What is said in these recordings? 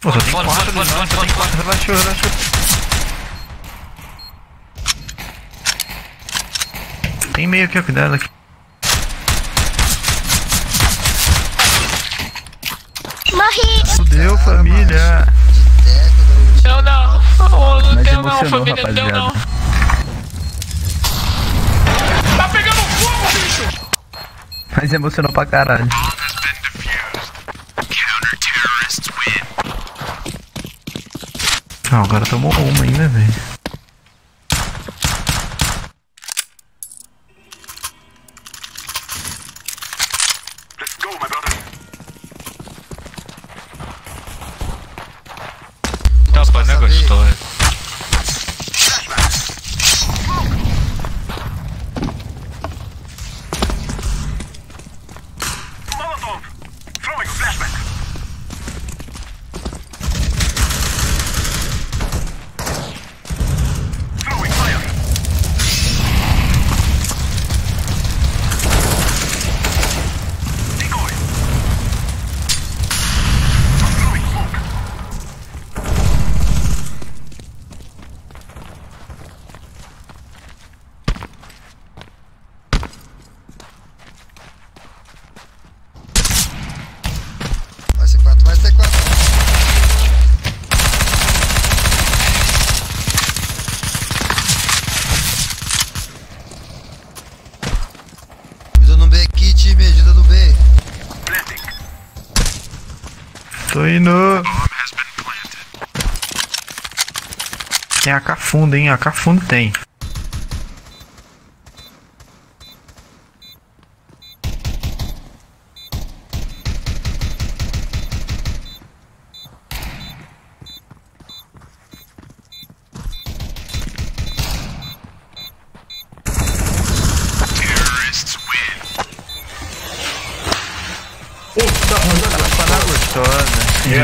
Pô, só tem quatro, né? Só tem quatro, relaxa, relaxa. Tem meio aqui, ó, cuidado aqui. Morri! Fudeu, família! Eu não! Oh, não deu não, família, não deu não! Tá pegando fogo, bicho! Mas emocionou pra caralho. Não, agora tomou uma ainda, velho. Let's go, my brother. Tá, rapaz, não gostou, velho. Tô indo. Tem AK fundo, hein? AK fundo tem.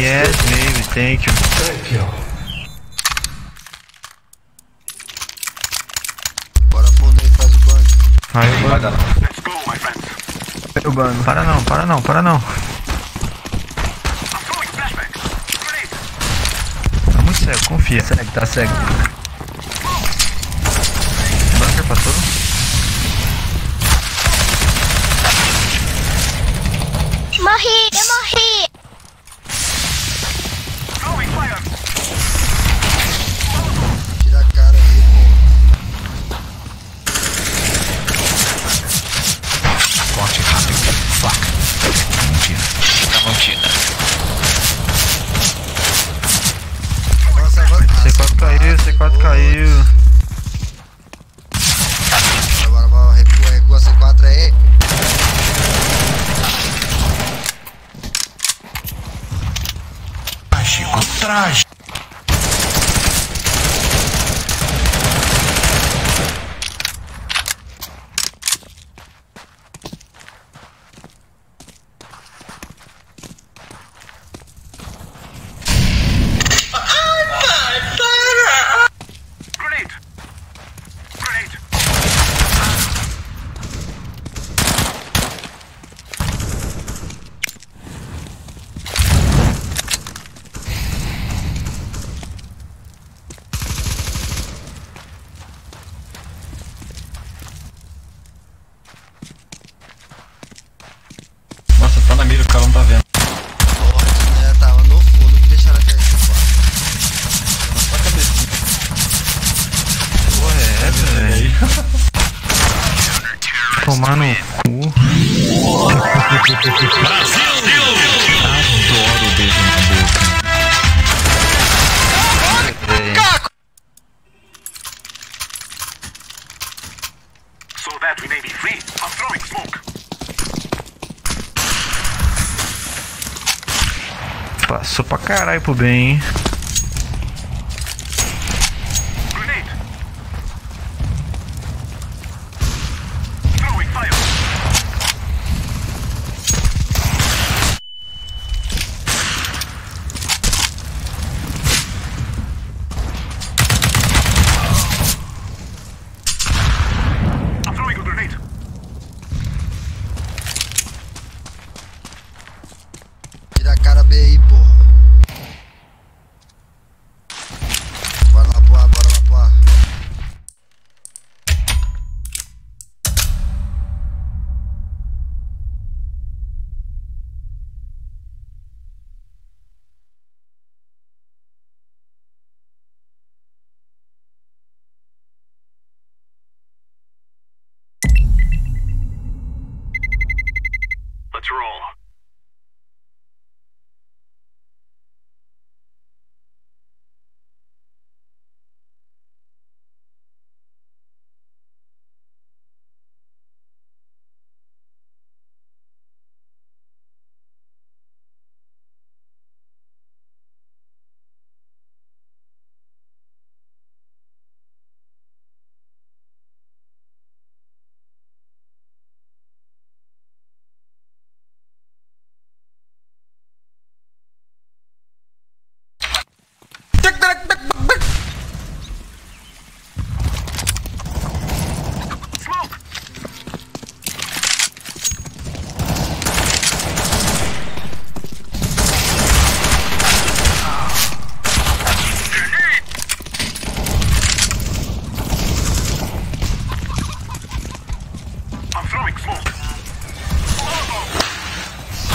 Yes, baby, thank you. Thank you. Bora fundo aí, faz o banho. Aí o banho. Let's go, my friend. Pega o banho. Para não, para não, para não. Tá muito cego, confia. Segue, tá cego. Bunker pra todo. Morri, eu morri. C4 caiu. Bora, bora, recua, recua, C4 aí. Chico, traje. Tomar no cu. Brasil! Adoro o beijo na boca. Caco! So that we may be free, I'm throwing smoke. Passou pra caralho pro bem, hein?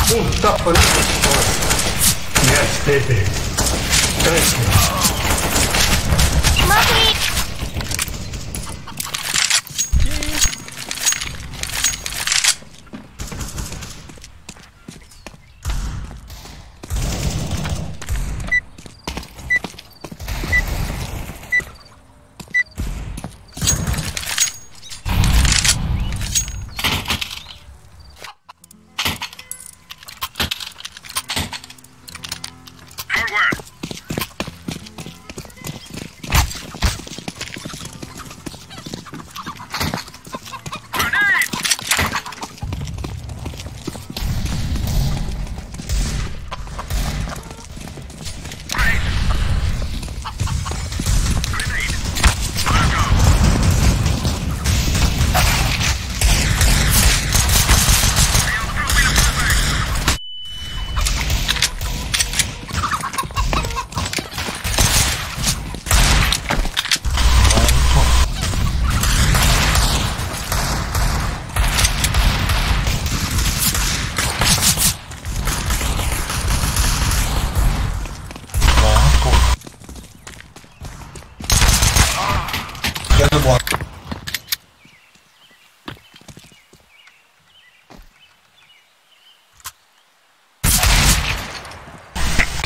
Puta política. Yes, baby. Thank you. Mommy.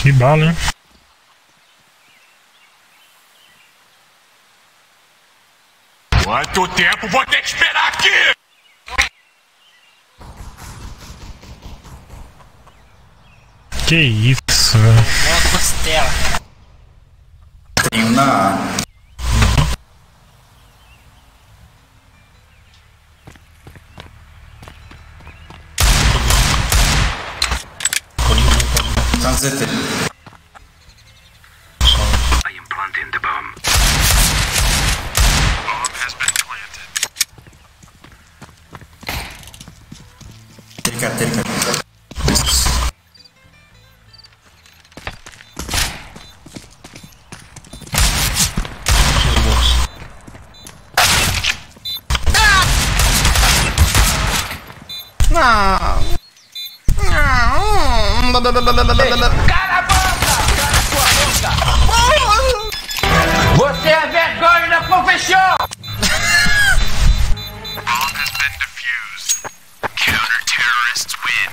Que bala, hein? Quanto tempo vou ter que esperar aqui? Que isso, velho? Uma costela. Tem uma... Transiting. I am planting the bomb. Bomb has been planted. Take it. Você é vergonha da profissão! Bomb has been defused. Counter-terrorists win.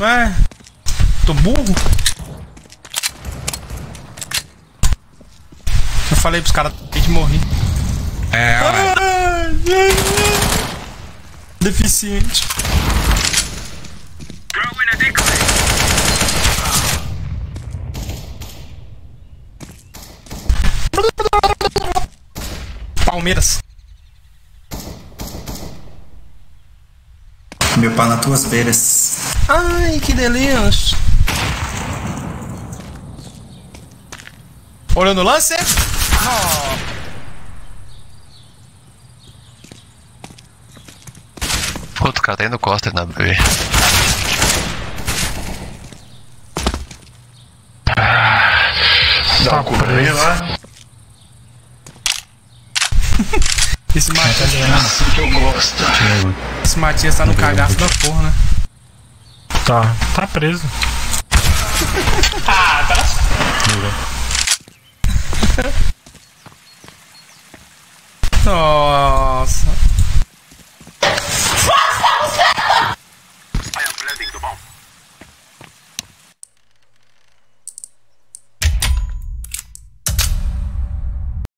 Ué, tô burro? Eu falei pros caras de morrer. É, ué. Deficiente. Palmeiras. Meu pau nas tuas beiras. Ai, que delícia. Olhando o lance. Oh. Outro cara tá indo costa na B. Dá cobrir lá. Esse Matias que eu gosto. Esse Matias tá no cagaço da porra, né? Tá preso. Ah, tá. Não.